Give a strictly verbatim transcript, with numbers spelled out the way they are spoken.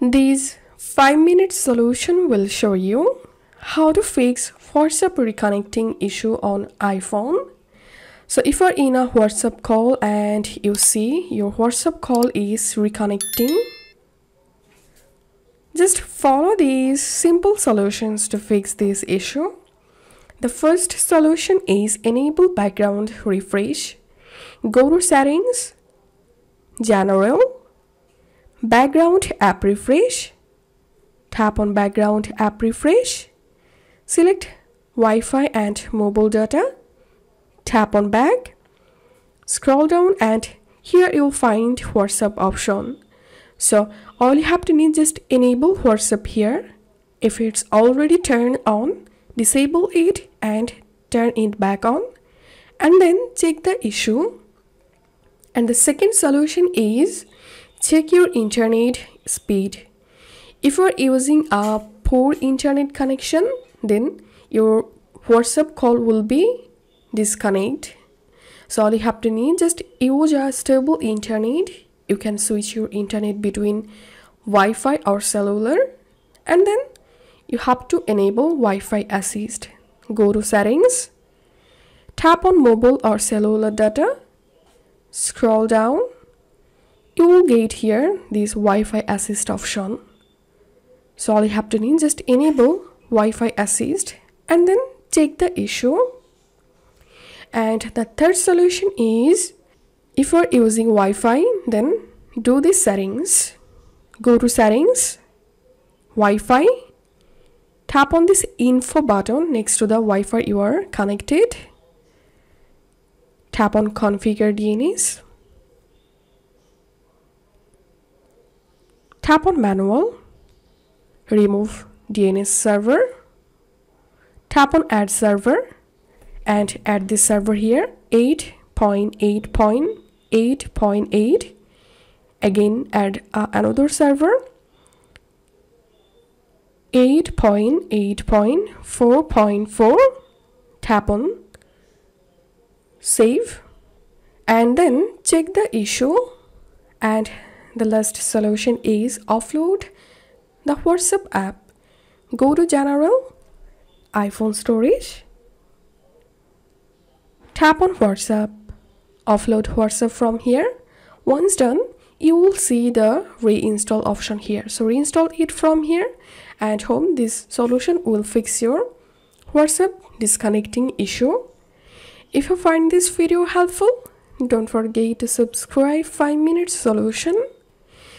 This five minute solution will show you how to fix WhatsApp reconnecting issue on iPhone. So if you're in a WhatsApp call and you see your WhatsApp call is reconnecting, just follow these simple solutions to fix this issue. The first solution is enable background refresh. Go to settings, general, background app refresh. Tap on background app refresh. Select Wi-Fi and mobile data. Tap on back. Scroll down and here you'll find WhatsApp option. So all you have to need just enable WhatsApp here. If it's already turned on, disable it and turn it back on. And then check the issue. And the second solution is check your internet speed. If you're using a poor internet connection, then your WhatsApp call will be disconnected. So all you have to need just use a stable internet. You can switch your internet between Wi-Fi or cellular, and then you have to enable Wi-Fi assist. Go to settings, tap on mobile or cellular data, scroll down, you will get here this Wi-Fi assist option. So all you have to do just enable Wi-Fi assist and then check the issue. And the third solution is, if you are using Wi-Fi, then do these settings. Go to settings, Wi-Fi, tap on this info button next to the Wi-Fi you are connected. Tap on configure D N S. Tap on manual, remove D N S server. Tap on add server and add this server here, eight dot eight dot eight. eight point eight. Again add uh, another server, eight point eight point four point four. Tap on save and then check the issue. And the last solution is offload the WhatsApp app. Go to general, iPhone storage, tap on WhatsApp, offload WhatsApp from here. Once done, you will see the reinstall option here. So reinstall it from here and home. This solution will fix your WhatsApp disconnecting issue. If you find this video helpful, don't forget to subscribe five minute solution.